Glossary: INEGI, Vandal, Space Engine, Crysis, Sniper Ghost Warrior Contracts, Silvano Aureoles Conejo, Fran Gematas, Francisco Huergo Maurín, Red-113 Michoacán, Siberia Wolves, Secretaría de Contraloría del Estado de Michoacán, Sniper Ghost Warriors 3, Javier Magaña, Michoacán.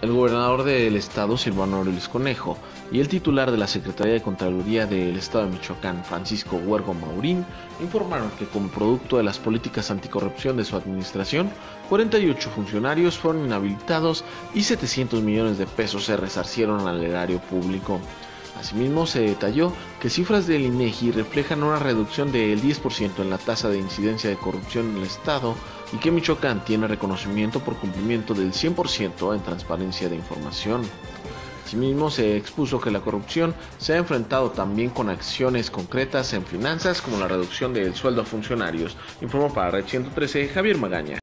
El gobernador del estado, Silvano Aureoles Conejo, y el titular de la Secretaría de Contraloría del Estado de Michoacán, Francisco Huergo Maurín, informaron que como producto de las políticas anticorrupción de su administración, 48 funcionarios fueron inhabilitados y 700 millones de pesos se resarcieron al erario público. Asimismo, se detalló que cifras del INEGI reflejan una reducción del 10% en la tasa de incidencia de corrupción en el estado y que Michoacán tiene reconocimiento por cumplimiento del 100% en transparencia de información. Asimismo, se expuso que la corrupción se ha enfrentado también con acciones concretas en finanzas como la reducción del sueldo a funcionarios. Informó para Red 113, Javier Magaña.